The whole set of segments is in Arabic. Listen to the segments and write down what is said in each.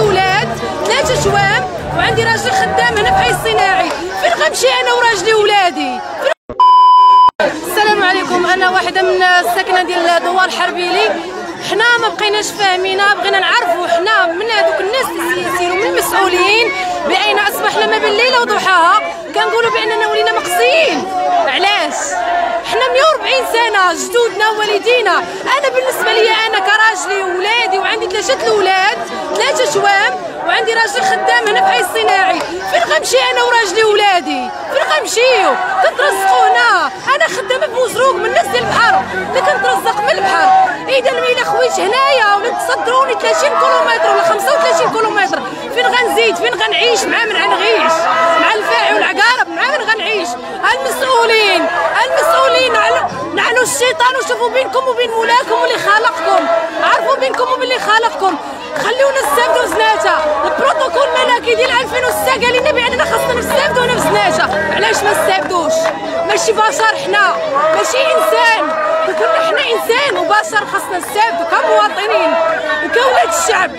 ولاد، 3 شوام، وعندي راجل خدام هنا في حي الصناعي، فين غنمشي انا وراجلي وولادي؟ السلام عليكم، انا واحده من الساكنه ديال دوار حربيلي. حنا ما بقيناش فاهمينا، بغينا نعرفوا حنا من هذوك الناس اللي يسيروا من المسؤولين بأين اصبحنا ما بين ليله وضحاها كنقولوا باننا ولينا مقصيين. علاش؟ حنا 140 سنه جدودنا ووالدينا. انا بالنسبه لي انا كراجلي وولادي، وعندي 3 اولاد، 3 شوام، وعندي راجل خدام هنا في حي الصناعي، فين غنمشي انا وراجلي وولادي؟ فين غنمشيو؟ كنترزقوا هنا، انا خدامه بمزروق من الناس ديال البحر اللي كنترزق من البحر. اذا الميله خويت هنايا ولا تصدروني 30 كيلومتر ولا 35 كيلومتر، فين غنزيد؟ فين غنعيش؟ مع من غنعيش؟ مع الفاعي والعقارب؟ مع من غنعيش؟ المسؤولين نعلو الشيطان، وشوفوا بينكم وبين مولاكم واللي خلقكم، عرفوا بينكم وبين اللي خلقكم. خليونا نستافدوا بزناته، البروتوكول الملكي ديال 2006 قال لنا باننا خاصنا نستافدوا هنا بزناته. علاش ما نستافدوش؟ ماشي بشر حنا، ماشي انسان، وكنا حنا انسان وبشر، خاصنا نستافدوا كمواطنين وكولاد الشعب.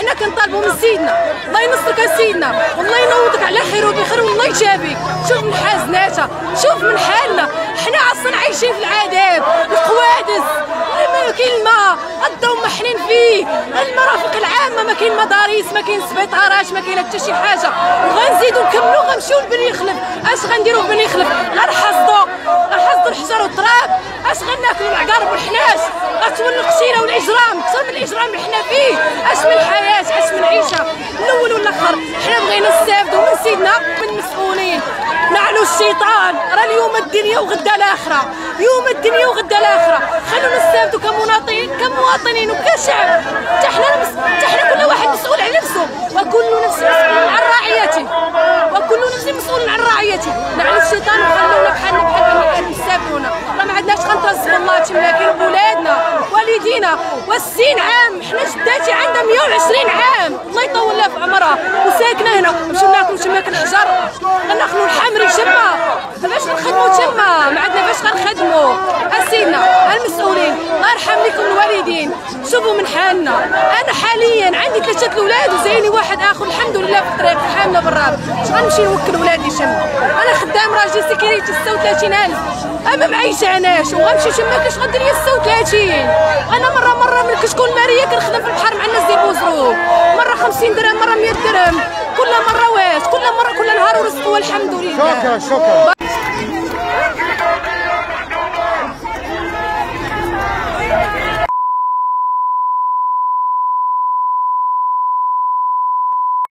حنا كنطالبوا من سيدنا، الله ينصرك يا سيدنا، والله ينوضك على خير وبخير، والله يجابيك. شوف من حال زناته، شوف من حالنا، حنا اصلا عايشين في العذاب، القوادس، ما كاين الماء، الضو محنين فيه، المرافق العامه ما كاين مدارس، ما كاين سبيطارات، ما كاين حتى شي حاجه. وغنزيدوا نكملوا، غنمشيو لبني خلف. اش غنديروا بني خلف؟ غنحصدوا الحجر والتراب. اش غناكلوا العقارب والحناش؟ غتولي القشيره والاجرام، كثر من الاجرام اللي حنا فيه. اش من حياه؟ اش من عيشه؟ الاول ولا الاخر، حنا بغينا نستافدوا من سيدنا من المسؤولين. نعلو الشيطان، راه اليوم الدنيا وغدا الاخره، يوم الدنيا وغدا الاخره. خلونا نستافدوا كمواطنين وكشعب. حتى حنا كل واحد مسؤول على نفسه، وكل نفس مسؤول عن رعيته، وكل نفس مسؤول عن رعيته. نعلو الشيطان وخلونا بحالنا بحال ما نستافدونا، راه ما عندناش غنترزقوا الله تماكن بولادنا والدينا. والسين عام، حنا جداتي عندها 120 عام، الله يطول لها في عمرها، وساكنه هنا. مشينا ناكلوا تماك الحجر، غناخذوا الحمري تما، باش نخدموا تما، ما عندنا باش غنخدموا. سيدنا المسؤولين الله يرحم لكم الوالدين، شوفوا من حالنا. انا حاليا عندي 3 اولاد وزايني 1 اخر، الحمد لله في الطريق، حامله بالراب. اش غنمشي نوكل ولادي شم؟ انا خدام راجل سيكريتي 36000، اما معيشه اناش، وغنمشي شماك اش غدير ليا 36؟ انا مره من كشكون ماريه كنخدم في البحر مع الناس ديال بوزروك، مره 50 درهم، مره 100 درهم، كل مره واش، كل مره كل نهار ورزقوا الحمد لله. شكرا.